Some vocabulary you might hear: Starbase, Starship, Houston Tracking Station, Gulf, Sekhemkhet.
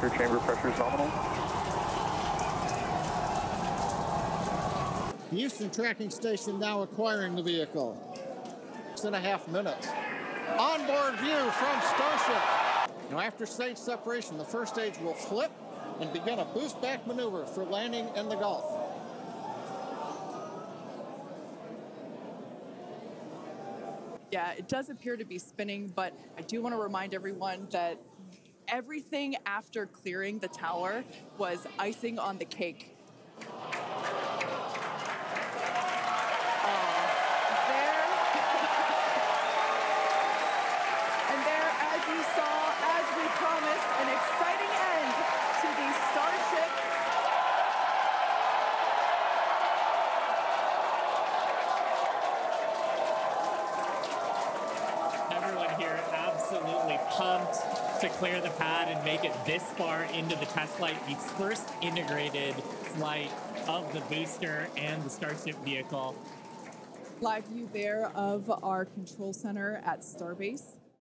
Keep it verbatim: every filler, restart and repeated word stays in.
Your chamber pressure is nominal. Houston Tracking Station now acquiring the vehicle. Six and a half minutes. Onboard view from Starship. Now after stage separation, the first stage will flip and begin a boost back maneuver for landing in the Gulf. Yeah, it does appear to be spinning, but I do want to remind everyone that everything after clearing the tower was icing on the cake. Absolutely pumped to clear the pad and make it this far into the test flight, the first integrated flight of the booster and the Starship vehicle. Live view there of our control center at Starbase.